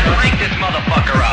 I like this motherfucker up.